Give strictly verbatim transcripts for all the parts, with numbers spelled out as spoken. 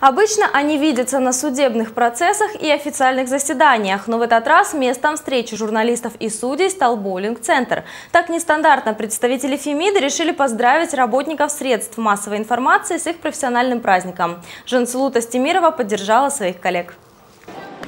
Обычно они видятся на судебных процессах и официальных заседаниях, но в этот раз местом встречи журналистов и судей стал боулинг-центр. Так нестандартно представители Фемиды решили поздравить работников средств массовой информации с их профессиональным праздником. Жансулу Тастемирова поддержала своих коллег.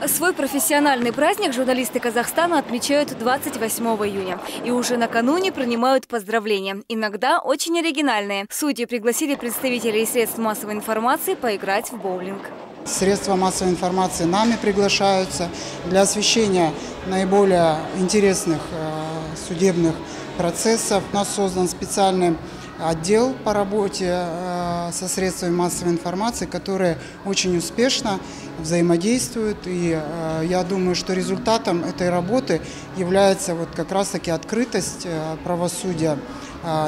Свой профессиональный праздник журналисты Казахстана отмечают двадцать восьмого июня. И уже накануне принимают поздравления. Иногда очень оригинальные. Судьи пригласили представителей средств массовой информации поиграть в боулинг. Средства массовой информации нами приглашаются для освещения наиболее интересных судебных процессов. У нас создан специальный отдел по работе со средствами массовой информации, которые очень успешно взаимодействуют. И я думаю, что результатом этой работы является вот как раз-таки открытость правосудия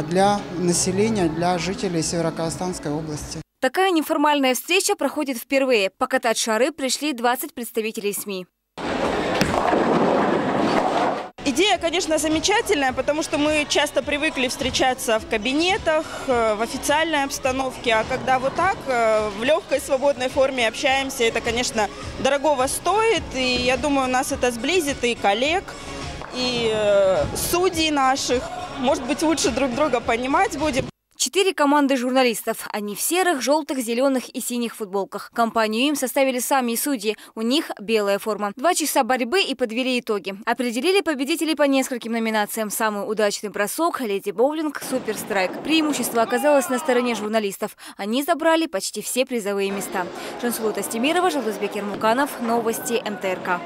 для населения, для жителей Северо-Казахстанской области. Такая неформальная встреча проходит впервые. Покатать шары пришли двадцать представителей СМИ. Идея, конечно, замечательная, потому что мы часто привыкли встречаться в кабинетах, в официальной обстановке, а когда вот так, в легкой, свободной форме общаемся, это, конечно, дорогого стоит, и я думаю, нас это сблизит и коллег, и судей наших, может быть, лучше друг друга понимать будем. Четыре команды журналистов. Они в серых, желтых, зеленых и синих футболках. Компанию им составили сами судьи. У них белая форма. Два часа борьбы и подвели итоги. Определили победителей по нескольким номинациям. Самый удачный бросок, леди боулинг, суперстрайк. Преимущество оказалось на стороне журналистов. Они забрали почти все призовые места. Жансулу Тастемирова, Желузбек Ермуканов. Новости МТРК.